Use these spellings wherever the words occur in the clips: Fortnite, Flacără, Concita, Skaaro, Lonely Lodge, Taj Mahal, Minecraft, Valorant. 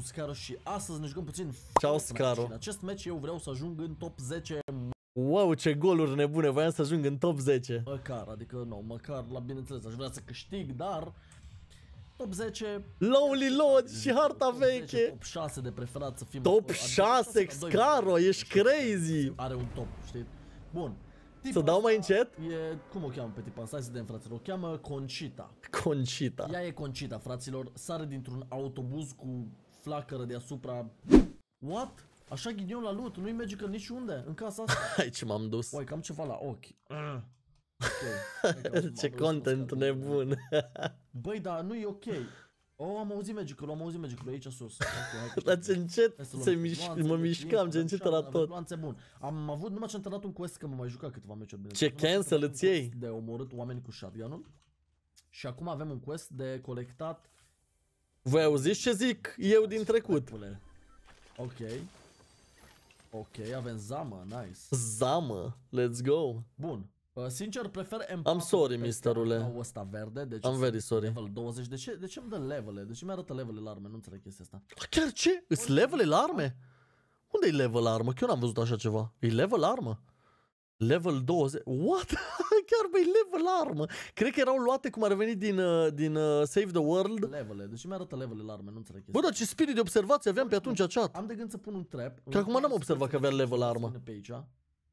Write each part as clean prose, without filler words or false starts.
sunt Skaaro și astăzi ne jucăm puțin. Ciao Skaaro. În acest meci eu vreau să ajung în top 10. Wow, ce goluri nebune, voiam să ajung în top 10. Măcar, adică nu, măcar la bineînțeles, aș vrea să câștig, dar top 10, Lonely Lodge și harta veche. Top 6 de preferat să fim. Top 6, Skaaro, ești crazy. Are un top, știi? Bun. Să dau mai încet? E, cum o cheamă pe tipa? Stai să vedem, fraților. O cheamă Concita. Concita. Ea e Concita, fraților. Sare dintr-un autobuz cu flacără deasupra. What? Așa ghinion la lut, nu-i merge că niciunde, în casa asta. Aici m-am dus. Uai, cam ceva la ochi. Okay. Ce content nebun. Băi, dar nu e ok. Oh, am auzit magicul, am auzit magicul aici sus. Okay, dar ce încet se mă mișcam, ce încet la tot. Bun. Am avut numai ce întâlnat un quest că mă mai jucat câteva meciuri. Ce cancel îți iei? De omorât oameni cu shotgun-ul. Și acum avem un quest de colectat. Voi auziți ce zic eu din trecut? Ok. Ok, avem zamă, nice. Zamă, let's go. Bun. Sincer, prefer M4. I'm sorry, misterule. Ăsta verde, deci I'm very sorry. Level 20. De ce îmi dă levele? De ce mi-arată levele la arme? Nu înțeleg chestia asta. Chiar ce? Îți levele la arme? Unde e level la armă? Că eu n-am văzut așa ceva. E level la armă? Level 20. What? Chiar băi, level la armă. Cred că erau luate cum ar veni din Save the World. Levele, deci mi-arată levele la arme, nu înțeleg chestia. Bă, dar ce spirit de observație aveam pe atunci, chat. Am de gând să pun un trap. Că acum n-am observat că avea level la armă. Pe aici.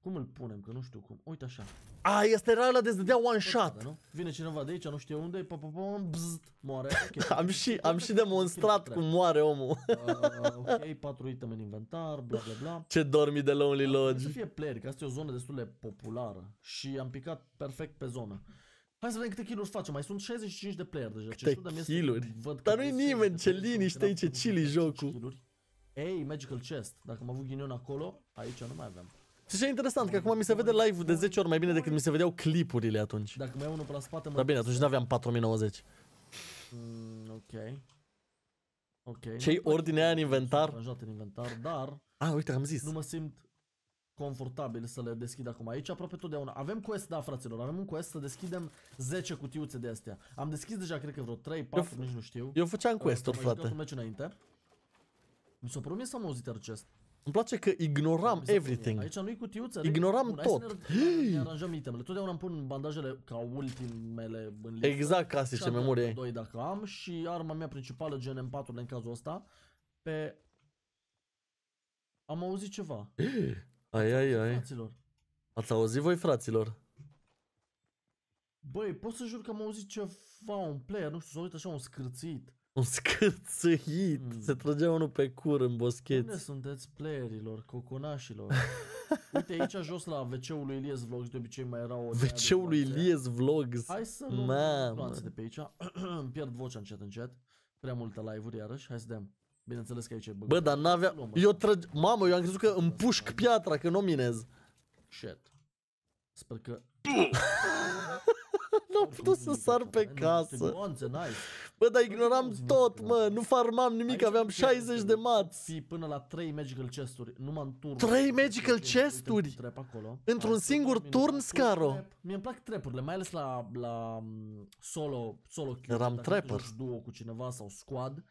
Cum îl punem? Că nu știu cum. Uite așa. A, este era ăla de dădea one shot. Nu? Vine cineva de aici, nu știu unde, moare. Okay. am și demonstrat cum moare omul. Ok, 4 item în inventar, bla bla bla. Ce dormi de Lonely Lodge. Să fie player, că asta e o zonă destul de populară și am picat perfect pe zonă. Hai să vedem câte kill-uri facem. Mai sunt 65 de player deja. Câte kill-uri? Dar nu-i nimeni, ce liniște, ce chili jocul. Ei, magical chest. Dacă am avut ghinion acolo, aici nu mai aveam. Și ce e interesant, că acum mi se vede live-ul de 10 ori mai bine decât mi se vedeau clipurile atunci. Dacă mai iau unul pe la spate... Dar bine, atunci n-aveam 4090. Ok. Ok. Ce-i ordinea în inventar? În inventar, dar... A, uite, am zis. Nu mă simt confortabil să le deschid acum. Aici aproape totdeauna. Avem quest, da, fraților, avem un quest să deschidem 10 cutiuțe de astea. Am deschis deja, cred că vreo 3, 4, nici nu știu. Eu făceam quest-uri, frate. Un meci înainte. Mi s-a promis să am auzit acest. Îmi place că ignoram everything. Aici nu-i cutiuță. Ignoram tot. Ne aranjăm itemele. Totdeauna îmi pun bandajele ca ultimele în listă. Exact, ca și ce memorie ai. 2 dacă am și arma mea principală GNM4 în cazul ăsta. Pe... Am auzit ceva. Ai. Ați auzit voi, fraților? Băi, pot să jur că am auzit ceva, un player, nu știu, s-a uitat așa un scârțit. Un scârțâit, se trăgea unul pe cur în boscheți. Unde sunteți playerilor, coconașilor? Uite aici jos la WC-ul lui Ilie's Vlogs, de obicei mai era o... WC-ul lui Ilie's Vlogs? Hai să luăm planțe de pe aici, îmi pierd vocea încet încet. Prea multe live-uri iarăși, hai să dăm. Bineînțeles că aici e băgat. Bă, dar n-avea... Mamă, eu am crezut că împușc piatra, că nu o minez. Shit. Sper că... N-am putut să sar pe casă. Bă, dar ignoram tot, mă. Nu farmam nimic, aveam 60 de mați. Până la 3 magical chest-uri. Nu m-am turn. 3 magical chest-uri? Într-un singur turn, Skaaro. Mie îmi plac trapurile, mai ales la solo. Eram trapper. Duo cu cineva sau squad.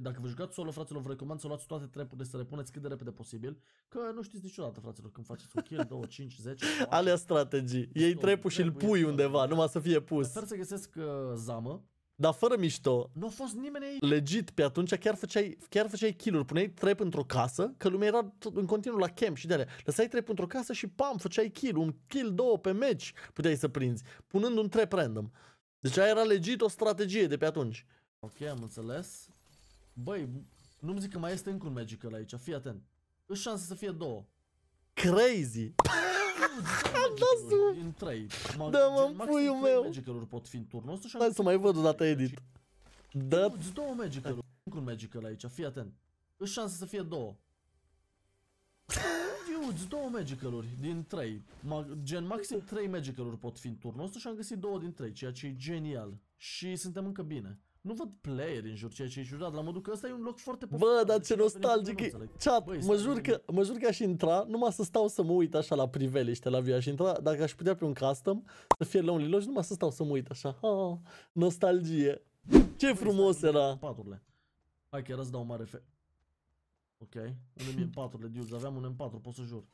Dacă vă jucați solo, fraților, vă recomand să luați toate trapurile, să le puneți cât de repede posibil. Că nu știți niciodată, fraților, când faceți un kill, 2, 5, 10. Alea strategii. Iei trapul și îl pui undeva, numai să fie pus. Sper să găsesc zamă. Dar fără mișto. Nu a fost nimeni aici. Legit, pe atunci chiar făceai kill-uri. Puneai trap într-o casă, că lumea era în continuu la camp și de-alea. Lăsai trap într-o casă și pam, făceai kill. Un kill, 2 pe match puteai să prinzi, punând un trap random. Deci aia era legit o strategie de pe atunci. Ok, am înțeles. Băi, nu-mi zic că mai este încă un magical aici, fii atent. Își șanse să fie 2. Crazy! Am dat în 3. Dă-mă puiul meu! Magical-uri pot fi în turnul ăsta și... Hai să mai văd o dată edit. Dă-ți 2 magical-uri. Încă un magical aici, fii atent. Își șanse să fie 2. Dude, 2 magical-uri din 3. Gen, maxim 3 magical-uri pot fi în turnul ăsta și am găsit 2 din 3, ceea ce e genial. Și suntem încă bine. Nu văd playeri în jur, ceea ce-i ciudat, la modul că ăsta e un loc foarte... Bă, dar ce nostalgic e, chat, mă jur că aș intra, numai să stau să mă uit așa la priveliște, la viu, aș intra, dacă aș putea pe un custom, să fie Lonely Lodge, numai să stau să mă uit așa, nostalgie, ce frumos era! Hai chiar îți dau un mare fe... Ok, un M4 de dudes, aveam un M4, pot să jur.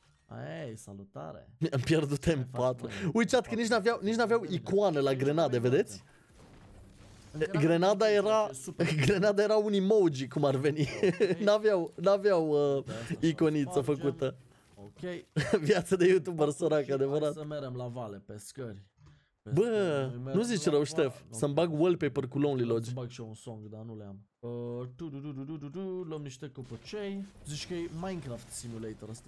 Ei, salutare! Mi-am pierdut M4. Uitați că nici n-aveau icoană la grenade, vedeți? Grenada era un emoji, cum ar veni. N-aveau iconiță făcută. Ok. Viața de YouTuber sărac, adevărat. Să merem la vale, pe scări. Bă, nu zici rău, Ștef, să-mi bag wallpaper cu Lonely Lodge. Să-mi bag și eu un song, dar nu le am. Luăm niște copăcei. Zici că e Minecraft Simulator asta.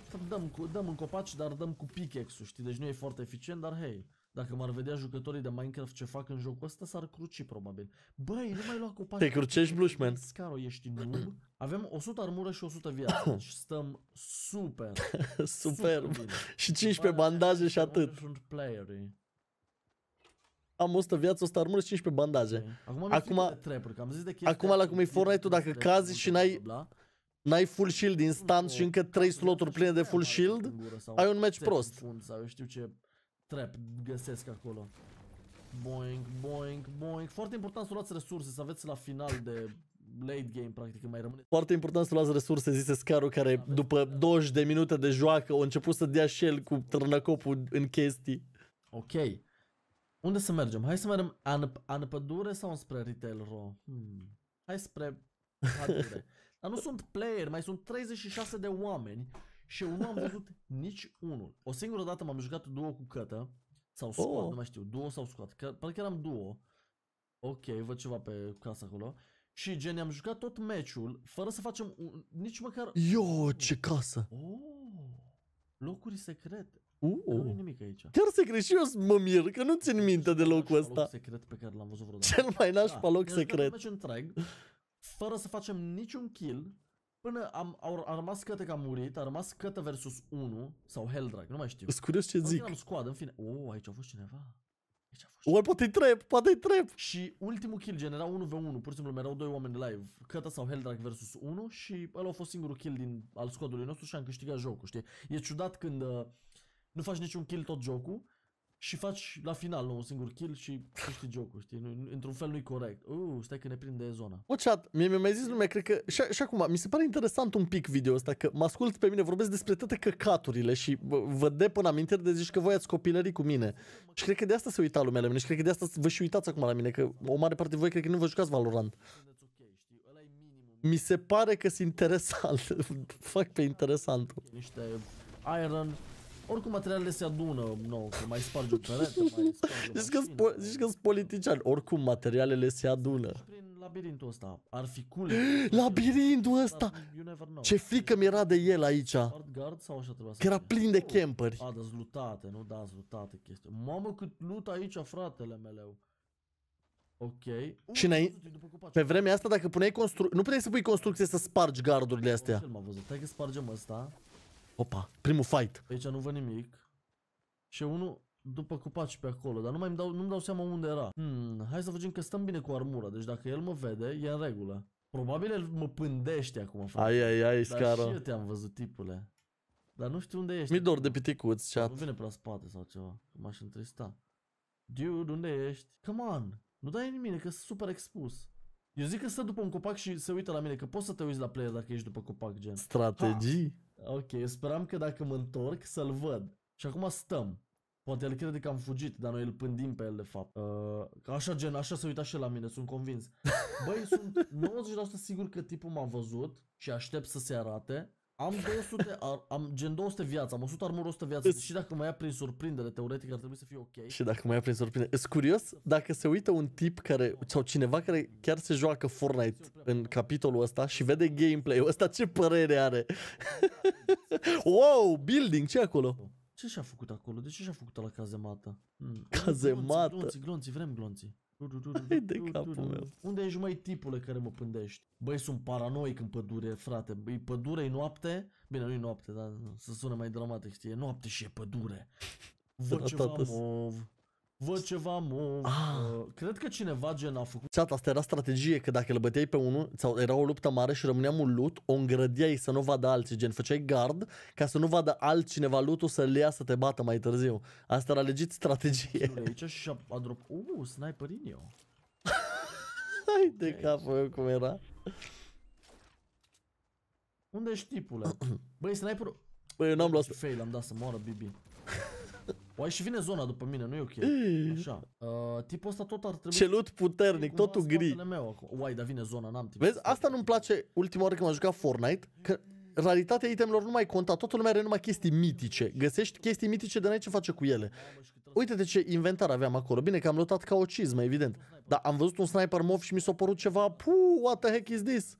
Dăm în copaci, dar dăm cu pickaxe-ul, știi? Deci nu e foarte eficient, dar hei, dacă m-ar vedea jucătorii de Minecraft ce fac în jocul ăsta, s-ar cruci probabil. Băi, nu mai lua copaci. Te crucești, Blushman. Skaaro, ești noob. Avem 100 armură și 100 viață. Deci stăm super. Superb. Și 15 bandaje și atât. Am 100 viață, 100 armură și 15 bandaje. Acum la cum e Fortnite-ul, dacă cazi și n-ai full shield instant și încă 3 sloturi pline de full shield, ai un match prost. Eu știu ce trap găsesc acolo. Boing, boing, boing. Foarte important să luați resurse, să aveți la final de late game, practic, mai rămâne. Foarte important să luați resurse, zise Skaaro, care după 20 de minute de joacă a început să dea shell cu trănăcopul în chestii. Ok. Unde să mergem? Hai să mergem în pădure sau spre Retail Row? Hai spre pădure. Dar nu sunt player, mai sunt 36 de oameni și eu nu am văzut nici unul. O singură dată m-am jucat duo cu Cătă sau squad, nu mai știu, duo sau squad, că parcă eram duo. Ok, văd ceva pe casă acolo. Și gen, am jucat tot meciul fără să facem nici măcar... Yo, ce casă! Oh, locuri secrete. Nu e nimic aici. Chiar secret, și eu mă mir că nu țin minte de locul ăsta. Loc secret pe care l-am văzut vreodată. Cel mai nașpa loc secret. Meci întreg, fără să facem niciun kill, până a rămas Cătă că a murit, a rămas Cătă versus 1 sau Helldrag, nu mai știu. Îți curios ce zic. Am scoadă, în fine. Oh, aici a fost cineva. Poate-i trap. Și ultimul kill genera 1v1, pur și simplu erau 2 oameni live, Cătă sau Helldrag versus 1 și ăla a fost singurul kill al squadului nostru și am câștigat jocul, știi? E ciudat când nu faci niciun kill tot jocul și faci la final un singur kill și câștigi jocul, știi? Într-un fel nu-i corect. Stai că ne prinde zona. O, chat, mi-a mai zis lumea, cred că... Și acum, mi se pare interesant un pic video ăsta, că mă ascult pe mine, vorbesc despre toate căcaturile și vă de până amintiri de zici că voi ați copilării cu mine. Și cred că de asta se uita lumea la mine și cred că de asta vă și uitați acum la mine, că o mare parte de voi cred că nu vă jucați Valorant. Mi se pare că sunt interesant. Fac pe interesantul. Niște iron... Oricum materialele se adună, nou, că mai spargi o peretă, mai spargi o... Zici că-s politician, oricum materialele se adună. Prin labirintul ăsta, ar fi cool. Labirintul ăsta! Ce frică mi-era de el aici. Că era plin de camperi. Da-s lutate, nu? Da-s lutate chestii. Mamă, cât lut aici, fratele meu. Ok. Și pe vremea asta, dacă puneai construcție, nu puteai să pui construcție să spargi gardurile astea. Ce m-a văzut? Hai că spargem ăsta. Opa, primul fight. Aici nu văd nimic. Și unul după copaci pe acolo, dar nu-mi dau seama unde era. Hai să facem că stăm bine cu armura, deci dacă el mă vede, e în regulă. Probabil el mă pândește acum, frate. Ai, Skaaro. Dar și eu te-am văzut, tipule. Dar nu știu unde ești. Mi dor de piticuț, chat. Nu vine pe la spate sau ceva, că m-aș întrista. Dude, unde ești? Come on, nu dai în mine, că sunt super expus. Eu zic că stă după un copac și se uită la mine, că poți să te uiți la player dacă ești după copac, gen. Strategii? Ok, eu speram că dacă mă întorc să-l văd. Și acum stăm. Poate el crede că am fugit, dar noi îl pândim pe el de fapt. Așa gen, așa se uita și la mine, sunt convins. Băi, sunt 90% sigur că tipul m-a văzut și aștept să se arate. Am 200, am gen 200 viață, am 100 armură, 100 viață. Și dacă mă ia prin surprindere, teoretic ar trebui să fie ok. Și dacă mă ia prin surprindere. Ești curios dacă se uită un tip care, sau cineva care chiar se joacă Fortnite în capitolul ăsta și vede gameplay-ul ăsta, ce părere are? Wow, building, ce acolo? Ce și-a făcut acolo? De ce și-a făcut la cazemată? Cazemată? Glonții, vrem glonții. Hai de capul meu. Unde ești, mai tipule, care mă pândești? Băi, sunt paranoic în pădure, frate. Băi, pădure, e noapte. Bine, nu e noapte, dar să sună mai dramatic, știi? E noapte și e pădure. Văd ceva mov. Cred că cineva gen a făcut. Ceata, asta era strategie, că dacă îl băteai pe unul sau era o luptă mare și rămâneam un loot, o îngrădeai să nu vadă alții, gen făceai guard ca să nu vadă altcineva lootul să-l ia să te bată mai târziu. Asta era legit strategie. Aici și a dropat. Sniperin eu. Hai de capul meu, cum era. Unde știi, pule? Băi, sniperul... Băi, eu n-am luat... Fail, am dat să moară, Bibi. Oai și vine zona după mine, nu e ok. Așa. Tipul ăsta tot ar trebui... Celut puternic, totul gri. Oai, dar vine zona, n-am timp. Vezi, asta nu-mi place ultima oară când m-am jucat Fortnite, că raritatea itemilor nu mai conta, totul lumea are numai chestii mitice. Găsești chestii mitice, dar n-ai ce face cu ele. Uite-te ce inventar aveam acolo. Bine că am lootat ca o cizmă, evident. Dar am văzut un sniper mov și mi s-a părut ceva. Puuu, what the heck is this?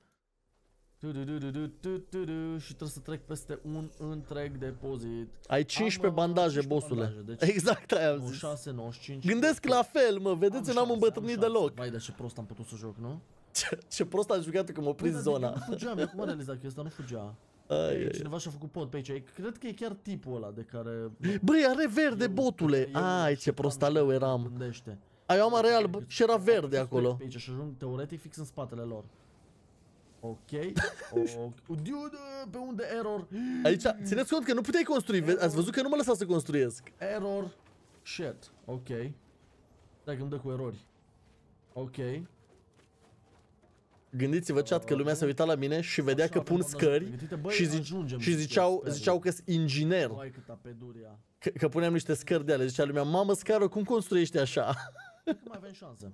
Și trebuie să trec peste un întreg depozit. Ai 15 bandaje, bossule. Exact aia am zis. 96, 95. Gândesc la fel, mă, vedeți, n-am îmbătrânit deloc. Vai, dar ce prost am putut să joc, nu? Ce prost am jucat că m-a prins zona. Nu fugeam, eu cum am realizat că ăsta nu fugea. Cineva și-a făcut pot pe aici. Cred că e chiar tipul ăla de care... Băi, are verde, botule. Ai, ce prostalău eram. Eu am are alb și era verde acolo. Și ajung teoretic fix în spatele lor. Ok, dude, pe unde error? Aici, țineți cont că nu puteai construi, ați văzut că nu mă lăsa să construiesc. Error, shit, ok. Dacă îmi dă cu erori. Ok. Gândiți-vă, chat, că lumea s-a uitat la mine și vedea că pun scări și ziceau că-s inginer. Că puneam niște scări de ale, zicea lumea, mamă, Skaaro, cum construiești așa? Mai avem șanse.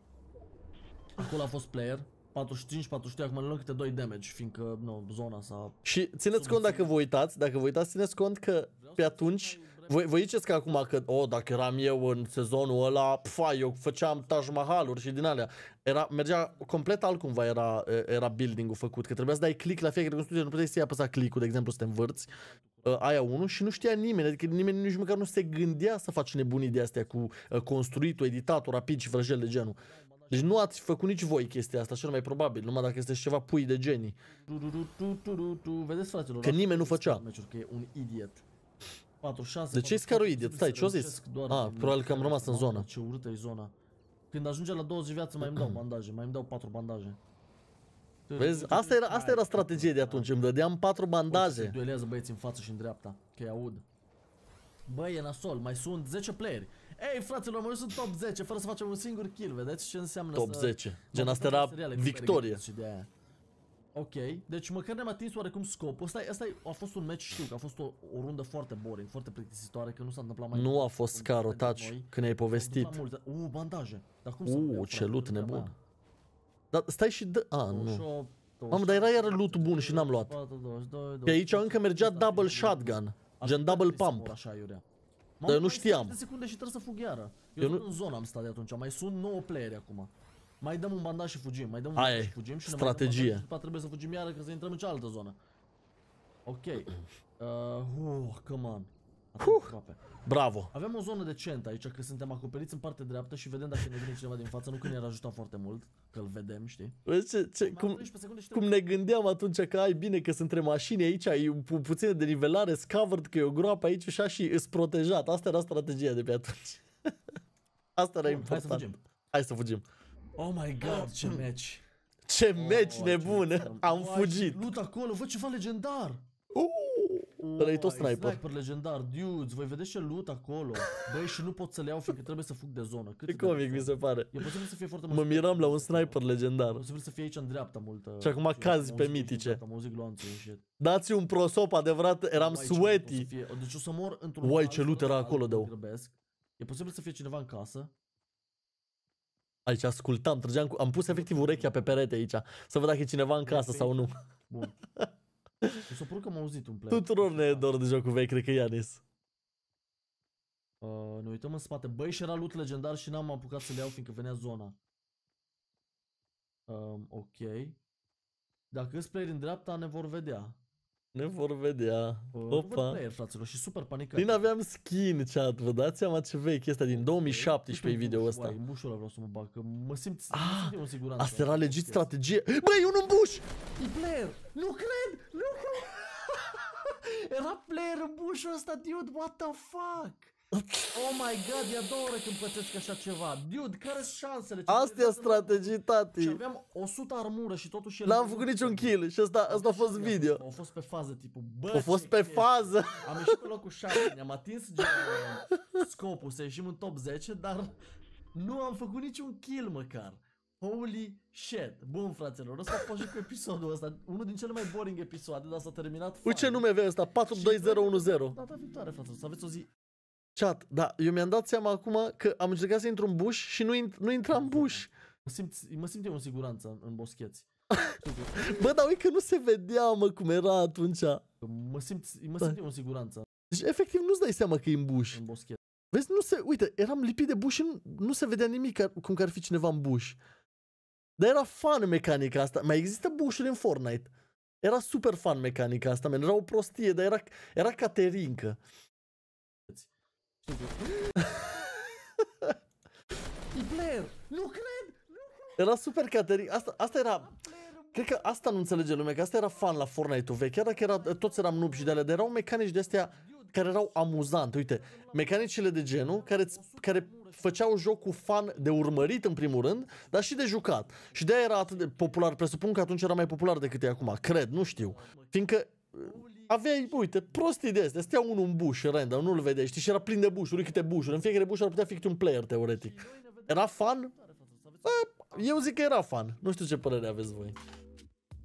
Acolo a fost player. 45, 43, acum le luăm câte 2 damage, fiindcă, nu, zona s-a... Și țineți cont, dacă vă uitați, țineți cont că pe atunci, vă ziceți că acum că, o, dacă eram eu în sezonul ăla, pfa, eu făceam Taj Mahal-uri și din alea. Mergea complet altcumva, era building-ul făcut, că trebuia să dai click la fiecare construcție, nu puteai să-i apăsa click-ul, de exemplu, să te învârți. Aia unul și nu știa nimeni, adică nimeni nici măcar nu se gândea să faci nebunii de astea cu construitul, editatul, rapid și vrăjel de genul. Deci nu ați făcut nici voi chestia asta, cel mai probabil, numai dacă este ceva pui de genii. Vedeți, fraților, că nimeni nu făcea. Că e un idiot. 46. De ce e Skaaro idiot? Stai, ce-o zis? Ah, probabil că am rămas în zona. Ce urâtă e zona. Când ajunge la 20 viață mai îmi dau bandaje, mai îmi dau 4 bandaje. Vezi? Asta era strategie de atunci, îmi dădeam 4 bandaje. Se duelează băieți în față și în dreapta, că îi aud. Băi, e nasol, mai sunt 10 playeri. Ei, fraților, eu sunt top 10 fără să facem un singur kill, vedeți ce înseamnă top 10. Gen, asta era victorie. Ok, deci măcar ne-am atins oarecum scopul. Asta a fost un match, știu că a fost o rundă foarte boring, foarte plictisitoare, că nu s-a întâmplat mai mult. Nu a fost Skaaro, taci, când ai povestit. Bandaje. Ce loot nebun. Dar stai și dă... A, nu. Mamă, dar era iară loot bun și n-am luat. Pe aici încă mergea double shotgun. Gen double pump. Dar eu nu știam. 10 secunde și trebuie să fug iară. Eu nu... în zonă am stat de atunci. Mai sunt 9 playeri acum. Mai dăm un bandaj și fugim. Mai dăm un bandaj și fugim. Și strategie. Și după trebuie să fugim iară ca să intrăm în cealaltă zonă. Ok. Come on. Bravo. Avem o zonă decentă aici, că suntem acoperiți în partea dreaptă și vedem dacă ne vine cineva din față, nu că ne-ar ajuta foarte mult, că îl vedem, știi? Cum ne gândeam atunci că ai bine că sunt între mașini aici, ai puțină de nivelare, covered, că e o groapă aici și așa și îți protejat. Asta era strategia de pe atunci. Asta era important. Hai să fugim. Oh my god, ce match. Ce match nebun. Am fugit. Lut acolo, văd ceva legendar. Ăla-i tot sniper. Sniper legendar, dudes, voi vedeți ce loot acolo. Băi, și nu pot să le iau, fiindcă trebuie să fug de zonă. Ce comic mi se pare. E posibil să fie foarte mult. Mă miram la un sniper legendar. E posibil să fie aici în dreapta multă. Și acum cazi pe mitice. Dați un prosop adevărat, eram sweaty. Deci o să mor într-un... Uai, ce loot era acolo, dău. E posibil să fie cineva în casă. Aici ascultam, trăgeam cu... Am pus efectiv urechea pe perete aici, să văd dacă e cineva în casă sau nu. Bun. Mi s-a părut că am auzit un play. Tuturor ne e dor de jocul vechi, cred că Ianis. Ne uităm în spate. Băi, și era loot legendar și n-am apucat să le iau, fiindcă venea zona. Ok. Dacă îți player în dreapta, ne vor vedea. Opa. Player, fraților, și super panicat. Din aveam skin, chat, vă dați seama ce vechi este din 2017 video ăsta. Uai, bușul ăla vreau să mă bag, că mă simt în siguranță. Asta era legit strategie. Băi, un buș! E player! Nu cred! Era player în bușul ăsta, dude, what the fuck? Oh my god, e a doua oră când pățesc așa ceva. Dude, care sunt șansele? Astea e strategii, tati. Și aveam 100 armură și totuși... N-am făcut niciun kill și asta a fost video. A fost pe fază, tipul. A fost pe fază. Am ieșit pe locul 7, ne-am atins scopul să ieșim în top 10, dar nu am făcut niciun kill măcar. Holy shit! Bun, fraților, ăsta a fost și cu episodul ăsta. Unul din cele mai boring episoade, dar s-a terminat. Uite ce nume avea ăsta, 42010. Data viitoare, fraților, să aveți o zi. Chat, da, eu mi-am dat seama acum că am încercat să intru în buș și nu intra în buș. Mă simt eu în siguranță în boscheți. Bă, dar uite că nu se vedea, mă, cum era atunci. Mă simt eu în siguranță. Deci, efectiv, nu-ți dai seama că e în buș. În boschet. Vezi, nu se... Uite, eram lipit de buș și nu se vedea nimic, cum că ar fi cineva în buș. Dar era fan mecanica asta. Mai există bușuri în Fortnite. Era super fan mecanica asta, man. Era o prostie, dar era caterincă. Blair, nu cred! Era super caterincă. Asta era... Cred că asta nu înțelege lumea, că asta era fan la Fortnite-ul vechi. Chiar dacă toți eram noob și de alea, dar erau mecanici de astea care erau amuzante. Uite, mecanicile de genul care făceau jocul fan de urmărit în primul rând, dar și de jucat. Și de-aia era atât de popular, presupun că atunci era mai popular decât e acum, cred, nu știu. Fiindcă aveai, uite, prostii de astea, stea unul în buș, random, nu-l vedeai, știi, și era plin de bușuri, câte bușuri, în fiecare buș ar putea fi câte un player, teoretic. Era fan? Eu zic că era fan, nu știu ce părere aveți voi.